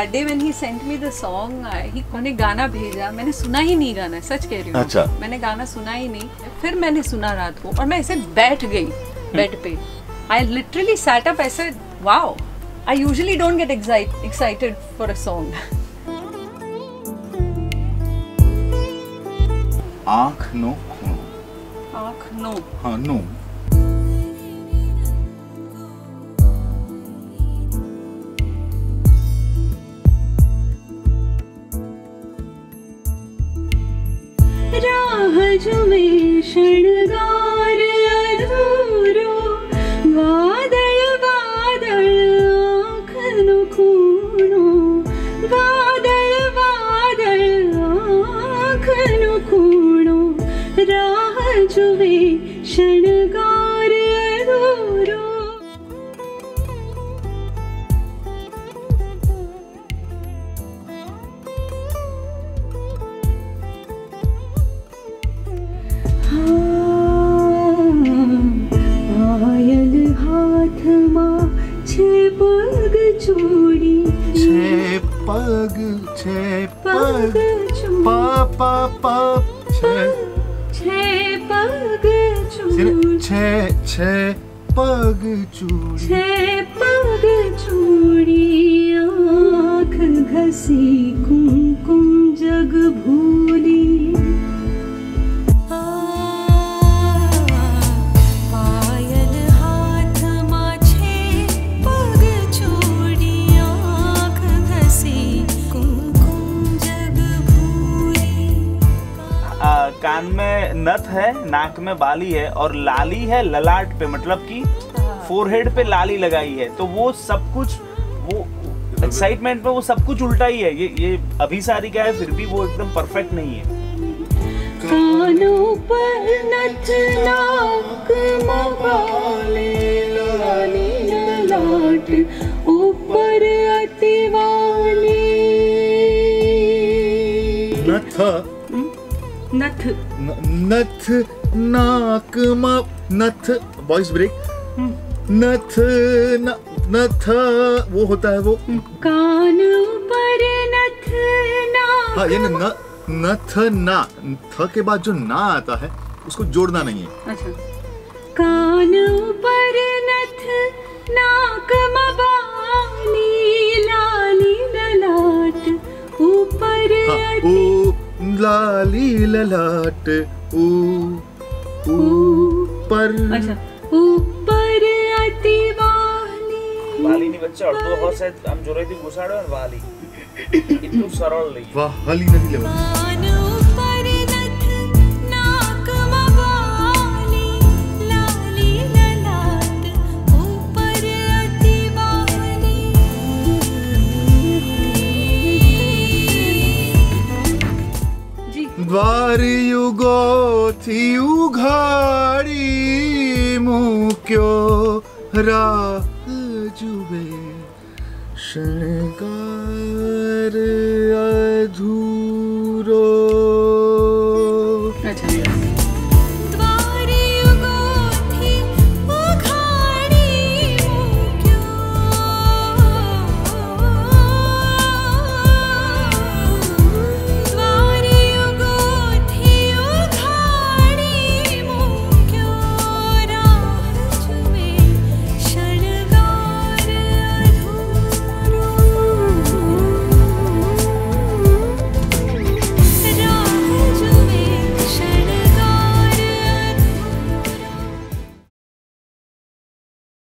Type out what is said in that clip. that day when he sent me the song, he उन्हें गाना भेजा, मैंने सुना ही नहीं गाना, सच कह रही हूँ। अच्छा। मैंने गाना सुना ही नहीं, फिर मैंने सुना रात को और मैं ऐसे बैठ गई बेड पे। I literally sat up, I said, wow, I usually don't get excited for a song. आँख नो खून। आँख नो। हाँ नो। राह जुए शणगार अधूरो बादल बादल आँख नो खूनो बादल बादल आँख नो खूनो राह जुए शणगार अधूरो। छे पग चूड़ी आँख घसी कुमकुम जग भूली कान में नथ है, नाक में बाली है और लाली है ललाट पे, मतलब कि फोरहेड पे लाली लगाई है। तो वो सब कुछ, वो एक्साइटमेंट में वो सब कुछ उल्टा ही है। ये अभी सारी क्या है, फिर भी वो एकदम परफेक्ट नहीं है। कानों पर नथ, नाक में बाली, लाली ललाट, ऊपर अतिवाली। नथ नथ नथ नाक मा नथ वॉइस ब्रेक नथ नथ वो होता है वो कान पर नथ नाक। हाँ, ये न नथ ना थ के बाद जो ना आता है उसको जोड़ना नहीं है। अच्छा। कान पर नथ नाक मा बाली लाली ललाट ऊपर लाली ललाट ऊ ऊपर। अच्छा। ऊपर आती वाली वाली नहीं बच्चा, और तो हो से हम जोड़े थी घुसाड़ो और वाली इतना सरल नहीं। वाह वाली नहीं लेवल। द्वार युगो थी उघाड़ी मुक्यो राह जुए शणगार अधूरो।